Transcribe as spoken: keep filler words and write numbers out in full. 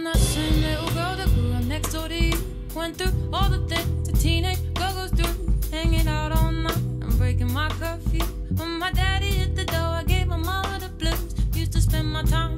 I'm that same little girl that grew up next door to you. Went through all the things a teenage girl goes through. Hanging out all night, I'm breaking my curfew. When my daddy hit the door, I gave him all of the blues. Used to spend my time